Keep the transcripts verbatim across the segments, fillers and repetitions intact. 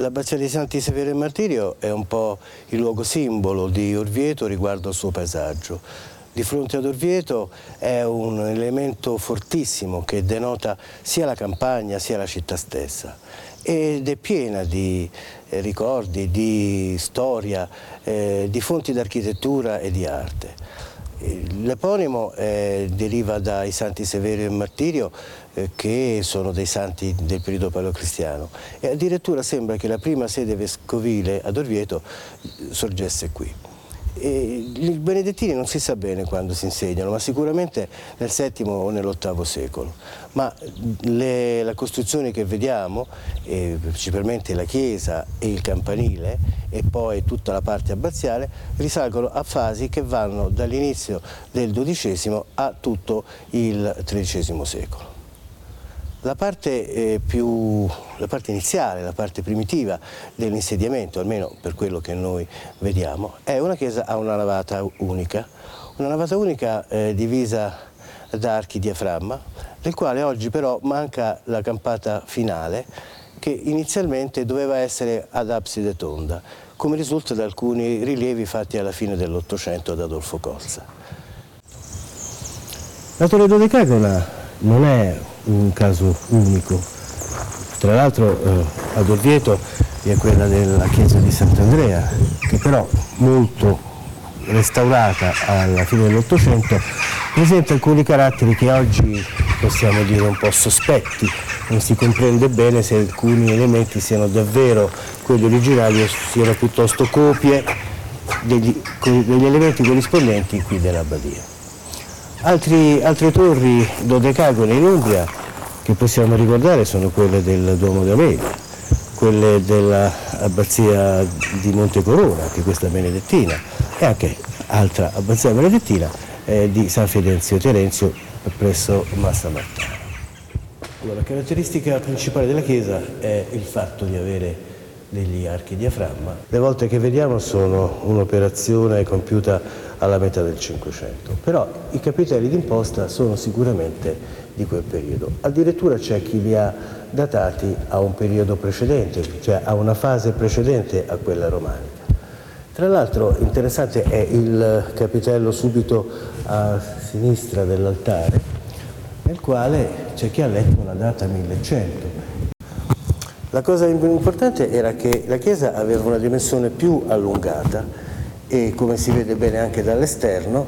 L'Abbazia dei Santi Severo e Martirio è un po' il luogo simbolo di Orvieto riguardo al suo paesaggio. Di fronte ad Orvieto è un elemento fortissimo che denota sia la campagna sia la città stessa ed è piena di ricordi, di storia, eh, di fonti d'architettura e di arte. L'eponimo eh, deriva dai Santi Severo e Martirio eh, che sono dei santi del periodo paleocristiano e addirittura sembra che la prima sede vescovile ad Orvieto sorgesse qui. I benedettini non si sa bene quando si insegnano, ma sicuramente nel settimo o nell'ottavo secolo. Ma le, la costruzione che vediamo, eh, principalmente la chiesa e il campanile e poi tutta la parte abbaziale, risalgono a fasi che vanno dall'inizio del dodicesimo a tutto il tredicesimo secolo. La parte, eh, più, la parte iniziale, la parte primitiva dell'insediamento, almeno per quello che noi vediamo, è una chiesa a una navata unica, una navata unica eh, divisa da archi diaframma, del quale oggi però manca la campata finale che inizialmente doveva essere ad abside tonda, come risulta da alcuni rilievi fatti alla fine dell'Ottocento da Adolfo Cozza. La torre dodecagola non è un caso unico, tra l'altro eh, ad Orvieto vi è quella della chiesa di Sant'Andrea che però, molto restaurata alla fine dell'Ottocento, presenta alcuni caratteri che oggi possiamo dire un po' sospetti, non si comprende bene se alcuni elementi siano davvero quelli originali o siano piuttosto copie degli, degli elementi corrispondenti qui dell'abbadia. Altri, altre torri dodecagone in Umbria che possiamo ricordare sono quelle del Duomo di Amelia, quelle dell'abbazia di Monte Corona, che è questa benedettina, e anche altra abbazia benedettina eh, di San Fidenzio Terenzio presso Massa Martana. Allora, la caratteristica principale della chiesa è il fatto di avere degli archi diaframma. Le volte che vediamo sono un'operazione compiuta alla metà del Cinquecento, però i capitelli d'imposta sono sicuramente di quel periodo. Addirittura c'è chi li ha datati a un periodo precedente, cioè a una fase precedente a quella romanica. Tra l'altro interessante è il capitello subito a sinistra dell'altare, nel quale c'è chi ha letto una data millecento. La cosa importante era che la chiesa aveva una dimensione più allungata e, come si vede bene anche dall'esterno,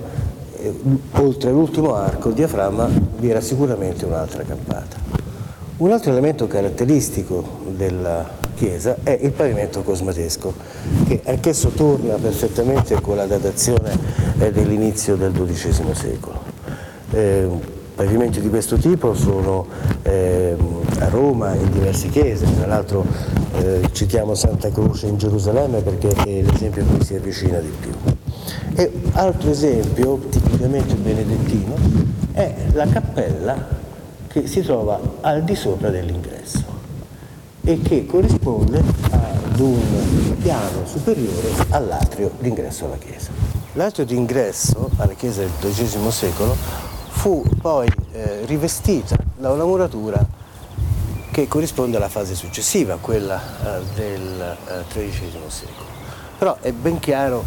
oltre l'ultimo arco diaframma vi era sicuramente un'altra campata. Un altro elemento caratteristico della chiesa è il pavimento cosmatesco, che anch'esso torna perfettamente con la datazione dell'inizio del dodicesimo secolo. Eh, Pavimenti di questo tipo sono eh, a Roma in diverse chiese, tra l'altro eh, citiamo Santa Croce in Gerusalemme perché è l'esempio che si avvicina di più. E altro esempio tipicamente benedettino è la cappella che si trova al di sopra dell'ingresso e che corrisponde ad un piano superiore all'atrio d'ingresso alla chiesa. L'atrio d'ingresso alla chiesa del dodicesimo secolo fu poi eh, rivestita da una muratura che corrisponde alla fase successiva, quella eh, del tredicesimo eh, secolo. Però è ben chiaro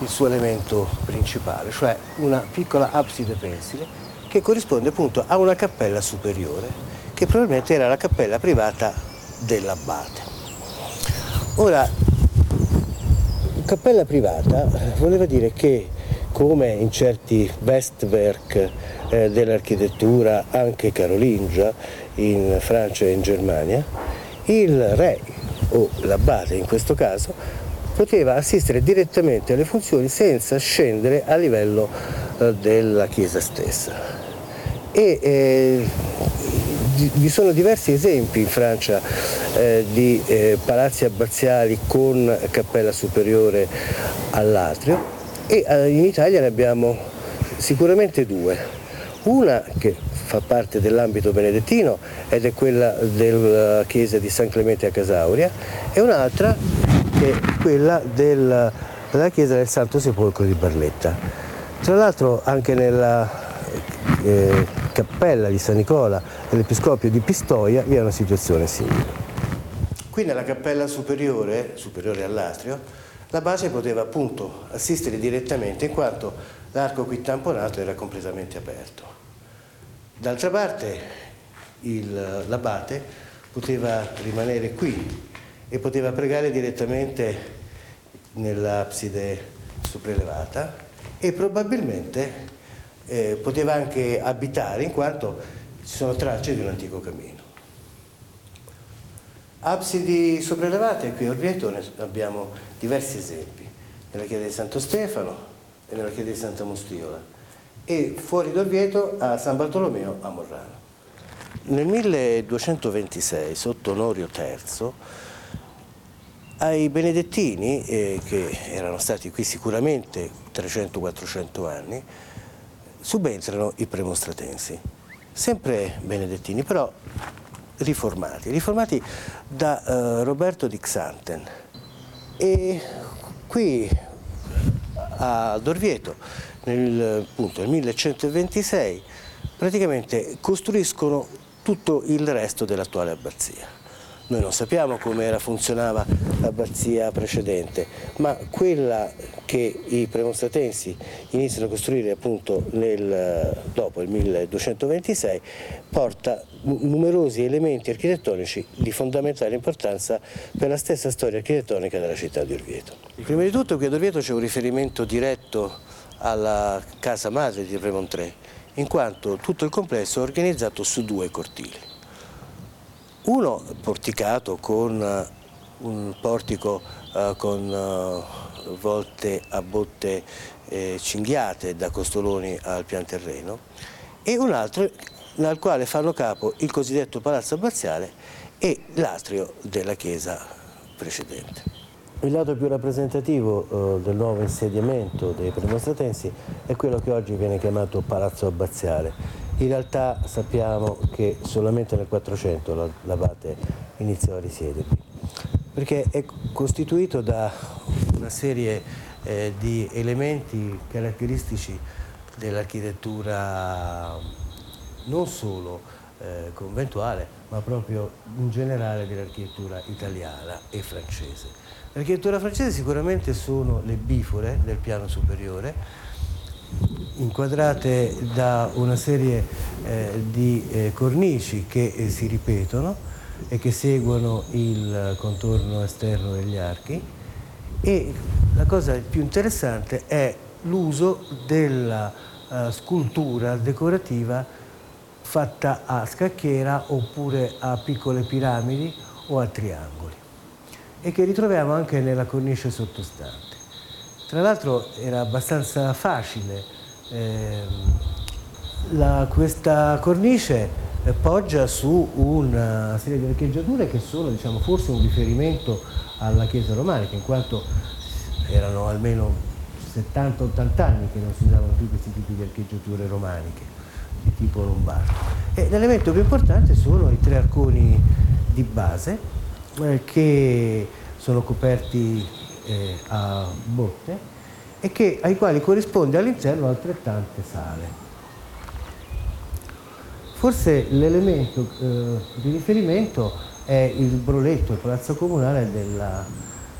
il suo elemento principale, cioè una piccola abside pensile che corrisponde appunto a una cappella superiore, che probabilmente era la cappella privata dell'abbate. Ora, cappella privata voleva dire che, come in certi Westwerk eh, dell'architettura anche carolingia in Francia e in Germania, il re o l'abate in questo caso poteva assistere direttamente alle funzioni senza scendere a livello eh, della chiesa stessa. E eh, vi sono diversi esempi in Francia eh, di eh, palazzi abbaziali con cappella superiore all'atrio. E in Italia ne abbiamo sicuramente due, una che fa parte dell'ambito benedettino ed è quella della chiesa di San Clemente a Casauria e un'altra che è quella del, della chiesa del Santo Sepolcro di Barletta. Tra l'altro anche nella eh, cappella di San Nicola dell'Episcopio di Pistoia vi è una situazione simile. Qui nella cappella superiore, superiore all'atrio, la base poteva appunto assistere direttamente in quanto l'arco qui tamponato era completamente aperto. D'altra parte il, l'abate poteva rimanere qui e poteva pregare direttamente nell'abside sopraelevata e probabilmente eh, poteva anche abitare in quanto ci sono tracce di un antico camino. Absidi sopraelevate, qui a Orvieto ne abbiamo diversi esempi, nella chiesa di Santo Stefano e nella chiesa di Santa Mustiola, e fuori da Orvieto a San Bartolomeo a Morrano. Nel milleduecentoventisei, sotto Onorio terzo, ai benedettini, eh, che erano stati qui sicuramente trecento quattrocento anni, subentrano i premostratensi, sempre benedettini, però riformati, riformati da uh, Roberto di Xanten, e qui ad Orvieto nel, appunto, nel millecentoventisei praticamente costruiscono tutto il resto dell'attuale abbazia. Noi non sappiamo come era, funzionava l'abbazia precedente, ma quella che i premostratensi iniziano a costruire appunto nel, dopo il milleduecentoventisei porta numerosi elementi architettonici di fondamentale importanza per la stessa storia architettonica della città di Orvieto. Prima di tutto qui ad Orvieto c'è un riferimento diretto alla casa madre di Premontre, in quanto tutto il complesso è organizzato su due cortili. Uno porticato con un portico eh, con eh, volte a botte eh, cinghiate da costoloni al pian terreno, e un altro al quale fanno capo il cosiddetto palazzo abbaziale e l'atrio della chiesa precedente. Il lato più rappresentativo eh, del nuovo insediamento dei premostratensi è quello che oggi viene chiamato palazzo abbaziale. In realtà sappiamo che solamente nel quattrocento l'abate iniziò a risiedervi, perché è costituito da una serie eh, di elementi caratteristici dell'architettura non solo eh, conventuale, ma proprio in generale dell'architettura italiana e francese. L'architettura francese sicuramente sono le bifore del piano superiore, inquadrate da una serie eh, di eh, cornici che eh, si ripetono e che seguono il contorno esterno degli archi, e la cosa più interessante è l'uso della eh, scultura decorativa fatta a scacchiera oppure a piccole piramidi o a triangoli, e che ritroviamo anche nella cornice sottostante. Tra l'altro era abbastanza facile. Eh, la, questa cornice eh, poggia su una serie di archeggiature che sono, diciamo, forse un riferimento alla chiesa romanica, in quanto erano almeno settanta ottanta anni che non si usavano più questi tipi di archeggiature romaniche di tipo lombardo. E l'elemento più importante sono i tre arconi di base eh, che sono coperti eh, a botte e che, ai quali corrisponde all'interno altrettante sale. Forse l'elemento eh, di riferimento è il broletto, il palazzo comunale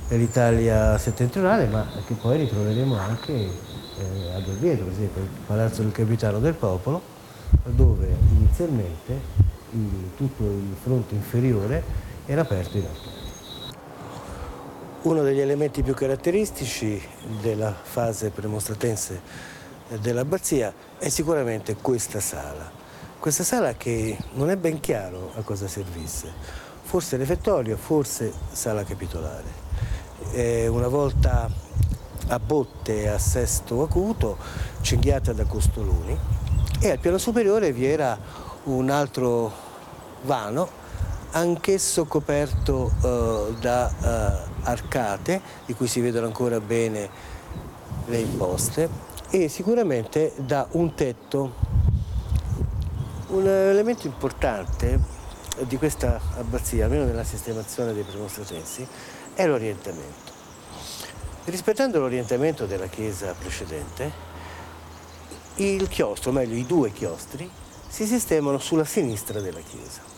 dell'Italia settentrionale, ma che poi ritroveremo anche eh, ad Orvieto, per esempio il palazzo del Capitano del Popolo, dove inizialmente il, tutto il fronte inferiore era aperto in alto. Uno degli elementi più caratteristici della fase premostratense dell'abbazia è sicuramente questa sala. Questa sala che non è ben chiaro a cosa servisse, forse refettorio, forse sala capitolare. E una volta a botte a sesto acuto, cinghiata da costoloni, e al piano superiore vi era un altro vano, anch'esso coperto uh, da uh, arcate, di cui si vedono ancora bene le imposte, e sicuramente da un tetto. Un elemento importante di questa abbazia, almeno nella sistemazione dei premostratensi, è l'orientamento. Rispettando l'orientamento della chiesa precedente, il chiostro, o meglio i due chiostri, si sistemano sulla sinistra della chiesa.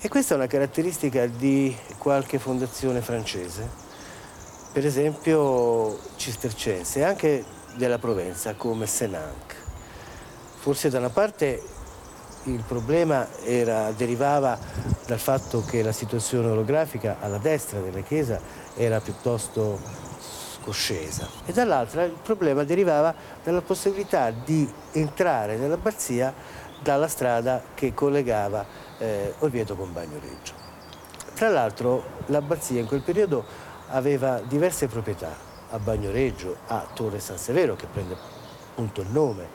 E questa è una caratteristica di qualche fondazione francese, per esempio cistercense, anche della Provenza come Senanc. Forse da una parte il problema era, derivava dal fatto che la situazione orografica alla destra della chiesa era piuttosto scoscesa, e dall'altra il problema derivava dalla possibilità di entrare nell'abbazia dalla strada che collegava Eh, Orvieto con Bagnoreggio. Tra l'altro l'abbazia in quel periodo aveva diverse proprietà, a Bagnoreggio, a Torre San Severo, che prende appunto il nome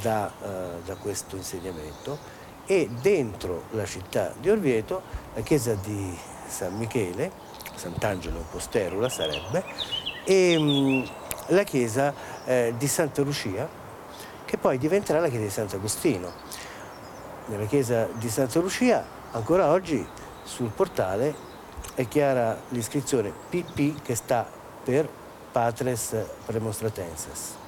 da, eh, da questo insediamento, e dentro la città di Orvieto la chiesa di San Michele, Sant'Angelo posterula sarebbe, e mh, la chiesa eh, di Santa Lucia, che poi diventerà la chiesa di Sant'Agostino. Nella chiesa di Santa Lucia, ancora oggi, sul portale è chiara l'iscrizione P P, che sta per Patres Premostratenses.